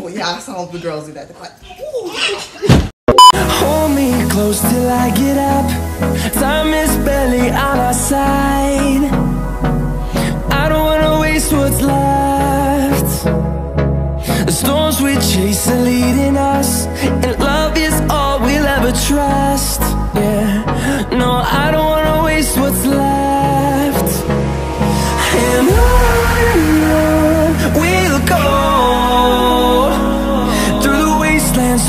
Ooh, y'all songs for girls do that. They're like, ooh. Hold me close till I get up. Time is barely on our side. I don't wanna waste what's left. The storms we chase are leading us, and love is all we'll ever trust. Yeah, no, I don't wanna waste what's left. And we'll go through the wastelands,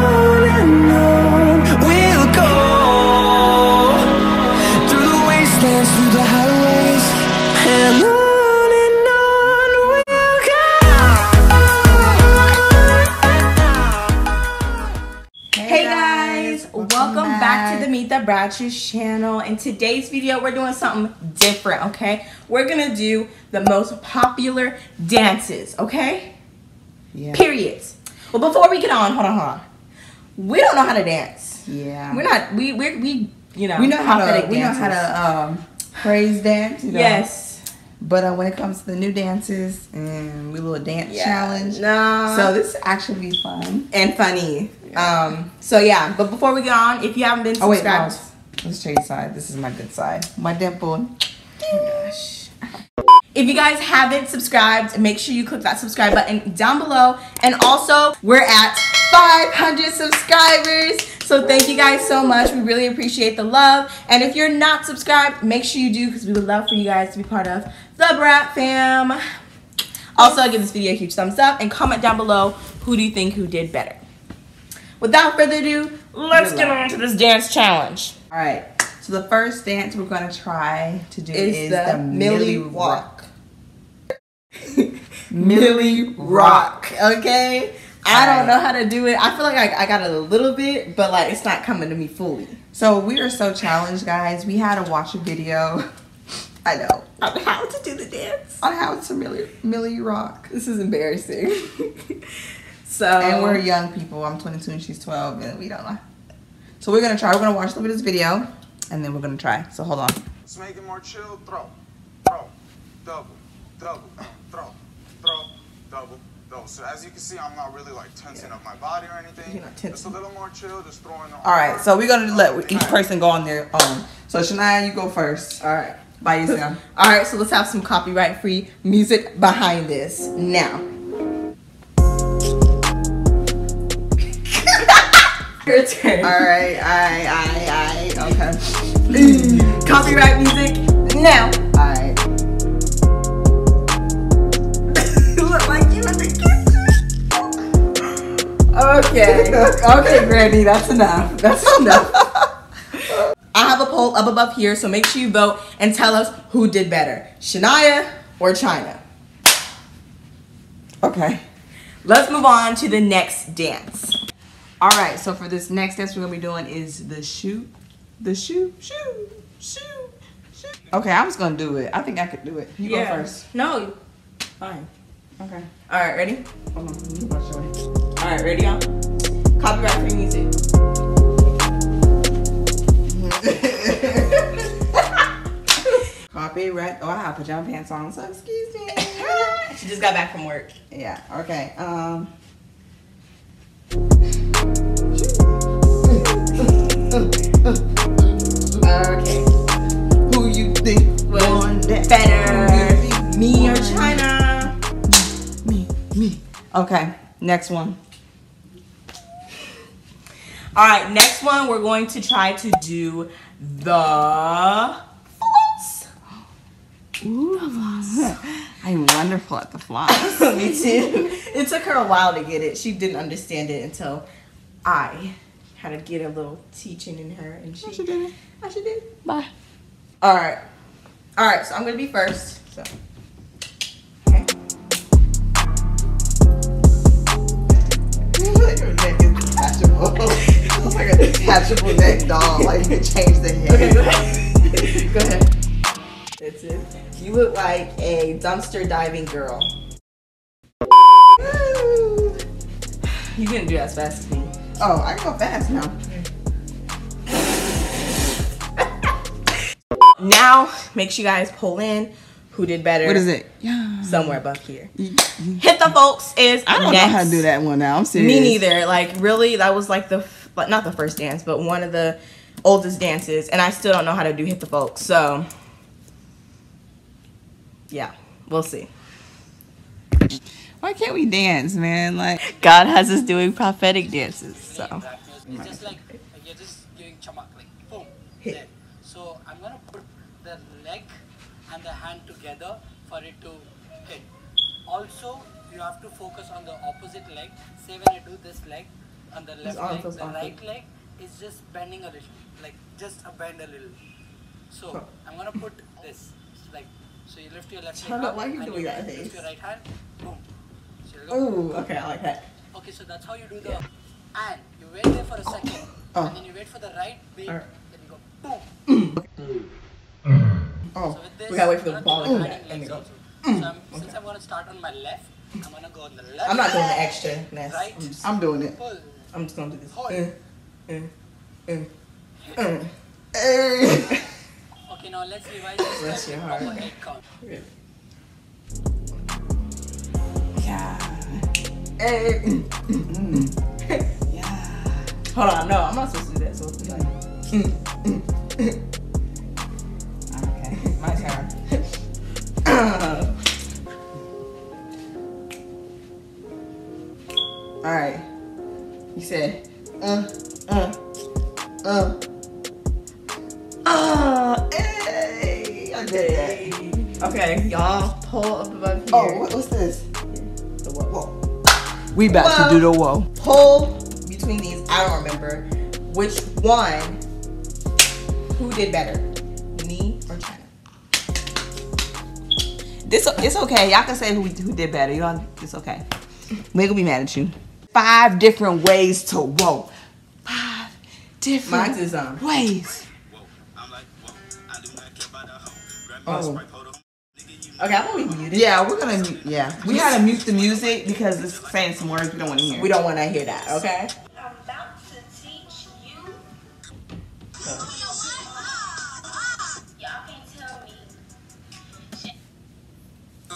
we'll go through the wastelands, through the highways, and on we'll go. Hey guys, welcome back to the Meet The Bratchers channel. In today's video, we're doing something different, okay? We're gonna do the most popular dances, okay? Yeah. Periods. But before we get on, hold on. We don't know how to dance. Yeah. We're not. We know how to praise dance. You know? Yes. But when it comes to the new dances and we do a dance challenge. No. So this actually be fun and funny. Yeah. So yeah. But before we get on, if you haven't been subscribed, let's change side. This is my good side. My dimple. Oh my gosh. If you guys haven't subscribed, make sure you click that subscribe button down below. And also, we're at 500 subscribers. So thank you guys so much. We really appreciate the love. And if you're not subscribed, make sure you do, because we would love for you guys to be part of the Brat Fam. Also, give this video a huge thumbs up and comment down below who do you think who did better. Without further ado, let's get on to this dance challenge. All right. So the first dance we're gonna try to do is the Millie Rock. Millie Rock. Okay. I don't know how to do it. I feel like I got it a little bit, but like it's not coming to me fully. So we are so challenged, guys. We had to watch a video. I know. On how to do the dance. On how to Millie Rock. This is embarrassing. So and we're young people. I'm 22 and she's 12, and we don't know. So we're gonna try. We're gonna watch a little bit of this video. And then we're gonna try. So hold on. Let's make it more chill. Throw, double, double, throw, double, double. So as you can see, I'm not really like tensing up my body or anything. You're not tensing. Just a little more chill. Just throwing. All right. So we're gonna let each person go on their own. So Shania, you go first. All right. By yourself. All right. So let's have some copyright-free music behind this now. Your turn. Alright, I, okay. Copyright music now. Alright. You look like you in the kitchen. Okay. Okay, Brandy, that's enough. That's enough. I have a poll up above here, so make sure you vote and tell us who did better, Shania or Chyna. Okay. Let's move on to the next dance. All right, so for this next dance we're gonna be doing is the shoot, shoot. Okay, I was gonna do it. I think I could do it. You go first. No, fine. Okay. All right, ready? Hold on, let me watch your way. All right, ready, y'all? Copyright free music. Copyright. Oh, I have pajama pants on, so excuse me. She just got back from work. Yeah. Okay. Okay. Who you think was better? Me or Chyna? Me. Okay, next one. Alright, next one we're going to try to do the floss. Ooh, floss. I'm wonderful at the floss. Me too. It took her a while to get it. She didn't understand it until I had to get a little teaching in her, and she did it. I should do it. Bye. All right. So I'm gonna be first. So. Okay. Your neck is detachable. It's like a detachable neck doll. Like you can change the head. Okay, go ahead. That's it. You look like a dumpster diving girl. Woo. You didn't do that as fast as me. Oh, I can go fast now. Now, make sure you guys pull in who did better. What is it? Yeah. Somewhere above here. Hit the Folks is I don't know how to do that one now. I'm serious. Me neither. Like, really, that was like the, not the first dance, but one of the oldest dances. And I still don't know how to do Hit the Folks. So, yeah, we'll see. Why can't we dance, man? Like, God has us doing prophetic dances. So. It's just like, you're just doing chamak, like, boom, hit. So I'm going to put the leg and the hand together for it to hit. Also, you have to focus on the opposite leg. Say when you do this leg, on the left leg, the right leg is just bending a little, like just a bend a little. So I'm going to put this, like, so you lift your left hand up, why are you doing that? Lift your right hand, boom. So ooh, okay, I like that. Okay, so that's how you do the, and you wait there for a second, and then you wait for the right beat, then you go, boom. Oh, so with this, we gotta wait for the ball and go. Since I'm gonna start on my left, I'm gonna go on the left. I'm not doing the extra mess. Right. I'm doing it. Pull. I'm just gonna do this. Okay, now let's revise this proper head count. Really? Yeah. Hey. Yeah. Hold on, no, I'm not supposed to do that. So it's like. My turn. All right. You said, hey, I did it. Okay, y'all pull up above here. Oh, what's this? The whoa. We about to do the whoa. Pull between these. I don't remember which one. Who did better, me or Chyna? This, it's okay. Y'all can say who did better. Y'all, it's okay. We ain't gonna be mad at you. 5 different ways to whoa. 5 different ways. Oh. Okay, I'm gonna mute it. Yeah, we're gonna mute. Yeah, we gotta mute the music because it's saying some words we don't want to hear. We don't want to hear that. Okay. I'm about to teach you.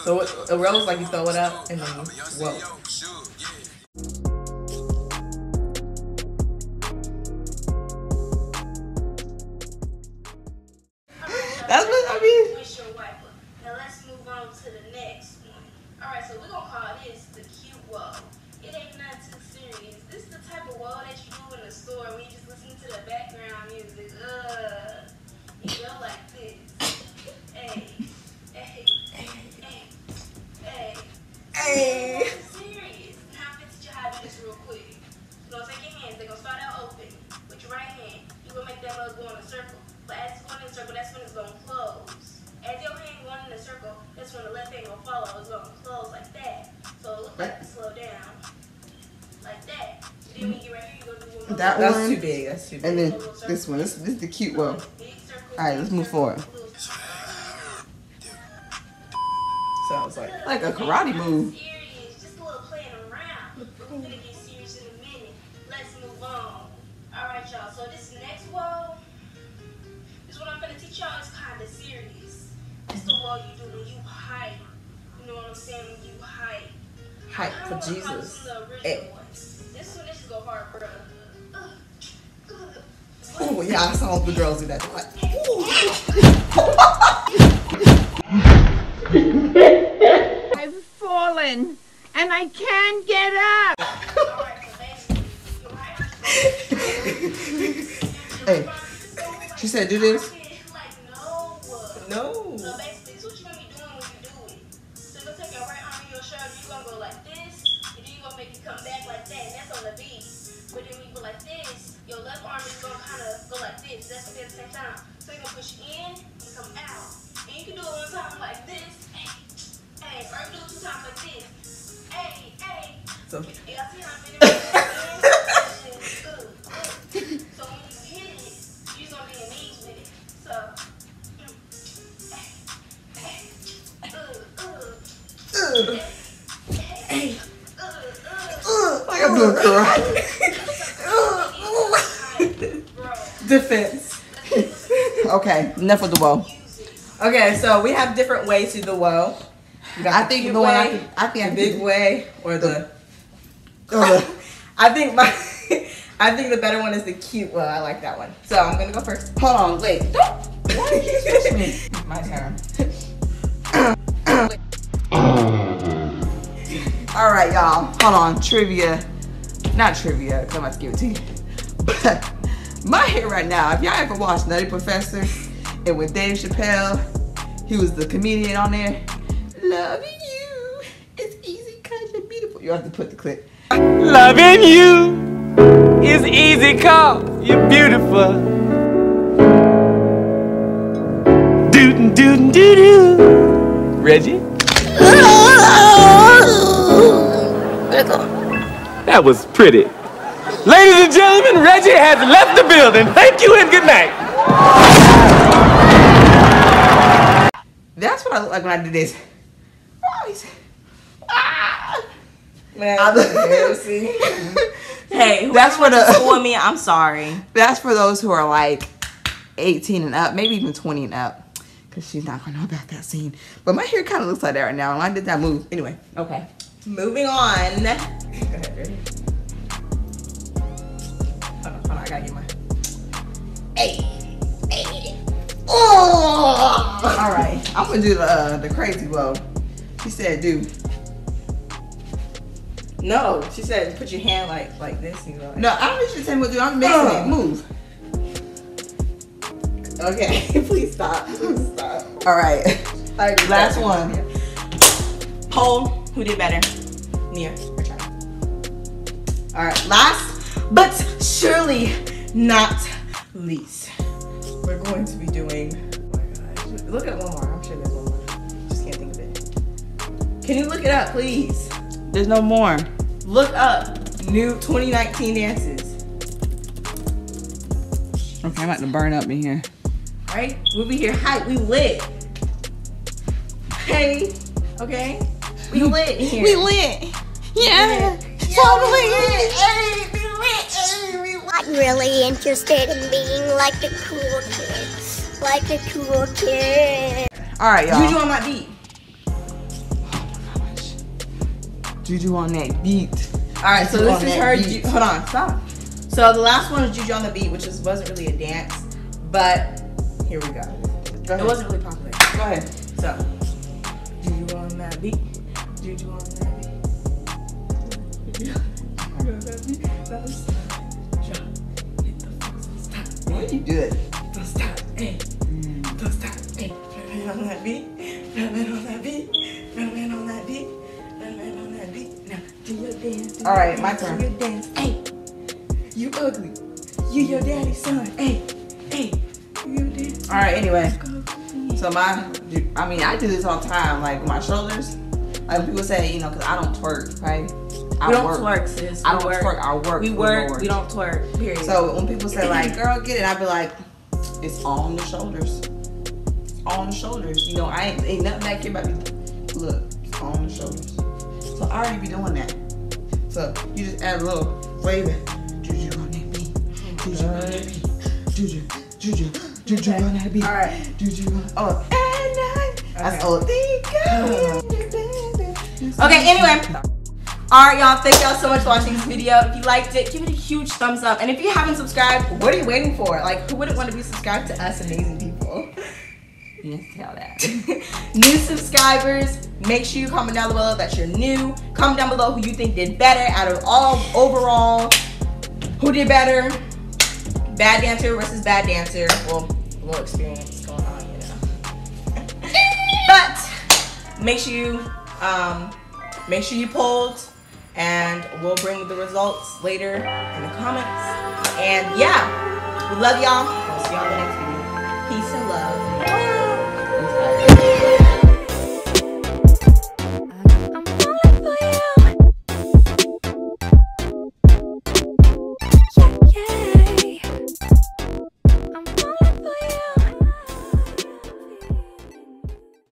So it rolls like you throw it up and then whoa. That's what I mean. Now let's move on to the next one. Alright, so we're gonna call this the cute whoa. It ain't not too serious. This is the type of whoa that you do in the store when you just listen to the background music. You go like this. Hey. Hey. Hey. Serious. Now I'm gonna teach you how to do this real quick. You're gonna take your hands, they're gonna start out open. With your right hand, you gonna make that mug go in a circle. But as it's going in a circle, that's when it's gonna close. As your hand going in a circle, that's when the left hand gonna follow. It's gonna close like that. So it looks like slow down. Like that. Then when you get right here, you're gonna do one. That one's too big, that's too big. And then this one, this is the cute one. Alright, let's move forward. Sounds like a karate move. Serious, just a little playing around. We're gonna get serious in a minute. Let's move on. Alright, y'all. So this next wall, this one I'm gonna teach y'all is kinda serious. It's the wall you do when you hype. You know what I'm saying? When you hype. Hype for Jesus. This one, this is go hard, bro. Oh yeah, I saw all the girls do that. I've fallen and I can't get up. Hey, she said do this. No. So basically, this is what you're gonna be doing when you do it. So you're gonna take your right arm in your shoulder, you're gonna go like this, and then you're gonna make it come back like that, and that's on the beat. But then when you go like this, your left arm is gonna kinda go like this, that's what they're at the same time. So you're gonna push in and come out. And you can do it one time like this. Hey, or do two times like this. Hey, hey. So y'all see how many good. So when you hit it, you're gonna be amazed with it. So like I'm doing karate. Defense. Okay, enough of the ball. Okay, so we have different ways to the woe. I think the better one is the cute woe. I like that one. So I'm gonna go first. Hold on, wait. Don't. Why did you switch me? My turn. All right, y'all. Hold on. Trivia. Not trivia, because I'm about to give it to you. But my hit right now, if y'all ever watched Nutty Professor, and with Dave Chappelle, he was the comedian on there. Loving you, it's easy cause you're beautiful. You have to put the clip. Loving you, it's easy cause you're beautiful. Dootin' dootin' doo doo. Reggie? That was pretty. Ladies and gentlemen, Reggie has left the building. Thank you and good night. That's what I look like when I do this. Hey, that's for the me. I'm sorry. That's for those who are like 18 and up, maybe even 20 and up. Cause she's not gonna know about that scene. But my hair kind of looks like that right now, and I did that move. Anyway, okay. Moving on. Go ahead, ready? Hold on, I gotta get my. Hey. Oh! All right, I'm gonna do the crazy blow. She said, "Dude." No, she said, "Put your hand like this." You know, like. No, I don't need you to tell me what to do. I'm making it move. Okay, please stop. Please stop. All right, last one. Poll. Who did better? Mia or Chyna? All right, last but surely not least, we're going to be doing. Oh my gosh! Look at one more. I'm sure there's one more. Just can't think of it. Can you look it up, please? There's no more. Look up new 2019 dances. Okay, I'm about to burn up in here. All right, we'll be here hype. We lit. Hey, okay. We lit here. We lit. Yeah. Totally. We lit. I'm really interested in being like the cool kids. Like the cool kids. All right, y'all. Juju on that beat. Oh my gosh. Juju on that beat. All right, so this is her. Hold on, stop. So the last one was Juju on the beat, which wasn't really a dance, but here we go. It wasn't really popular. Go ahead. So Juju on that beat. Juju on that beat. Why do you do it? Don't stop, hey. Don't stop, hey. Run on that beat. Run on that beat. Run on that beat. Run on that beat. Now do your dance. All right, my turn. Do your dance, hey. You ugly. You your daddy's son, hey. Hey. You your daddy's son. All right, anyway. So I do this all the time, like my shoulders. Like people say, you know, because I don't twerk, right? We don't twerk, period. So when people say, like, girl, get it, I'd be like, it's all on the shoulders. It's all on the shoulders. You know, ain't nothing back here about me. Look, it's all on the shoulders. So I already be doing that. So you just add a little flavor. Juju on that beat. Juju on that beat. Juju on that beat. All right. Juju on that beat. That's all. Okay, anyway. Alright, y'all. Thank y'all so much for watching this video. If you liked it, give it a huge thumbs up. And if you haven't subscribed, what are you waiting for? Like, who wouldn't want to be subscribed to us amazing people? You just tell that. New subscribers, make sure you comment down below that you're new. Comment down below who you think did better out of all overall. Who did better? Bad dancer versus bad dancer. Well, a little experience going on, you know. But make sure you polled, and we'll bring the results later in the comments. And yeah, we love y'all. We'll see y'all in the next video. Peace and love. Bye.